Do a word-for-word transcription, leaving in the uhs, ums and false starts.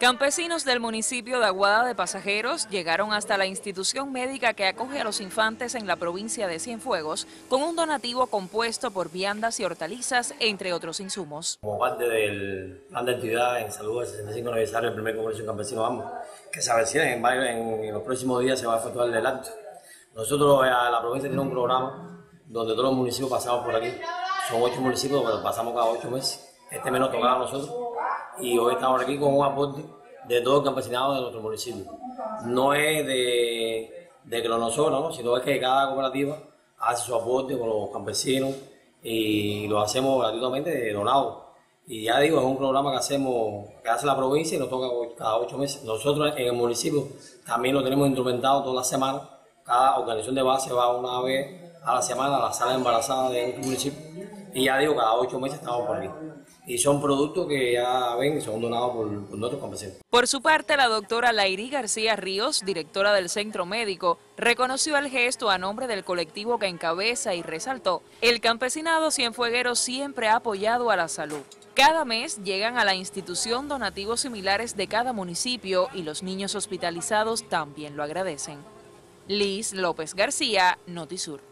Campesinos del municipio de Aguada de Pasajeros llegaron hasta la institución médica que acoge a los infantes en la provincia de Cienfuegos con un donativo compuesto por viandas y hortalizas, entre otros insumos. Como parte del plan de actividad en salud del sesenta y cinco aniversario del primer comercio campesino vamos, que se avecina en, en, en los próximos días se va a efectuar el acto. Nosotros, la provincia tiene un programa donde todos los municipios pasamos por aquí, son ocho municipios, pero pasamos cada ocho meses, este mes nos tocaba a nosotros. Y hoy estamos aquí con un aporte de todo el campesinado de nuestro municipio. No es de, de que lo nosotros, ¿no? sino es que cada cooperativa hace su aporte con los campesinos y lo hacemos gratuitamente donado. Y ya digo, es un programa que hacemos, que hace la provincia y nos toca cada ocho meses. Nosotros en el municipio también lo tenemos instrumentado toda la semana. Cada organización de base va una vez a la semana a la sala embarazada de nuestro municipio. Y ya digo, cada ocho meses estamos por aquí. Y son productos que ya ven, son donados por, por nuestros campesinos. Por su parte, la doctora Lairi García Ríos, directora del Centro Médico, reconoció el gesto a nombre del colectivo que encabeza y resaltó: el campesinado cienfueguero siempre ha apoyado a la salud. Cada mes llegan a la institución donativos similares de cada municipio y los niños hospitalizados también lo agradecen. Liz López García, Notisur.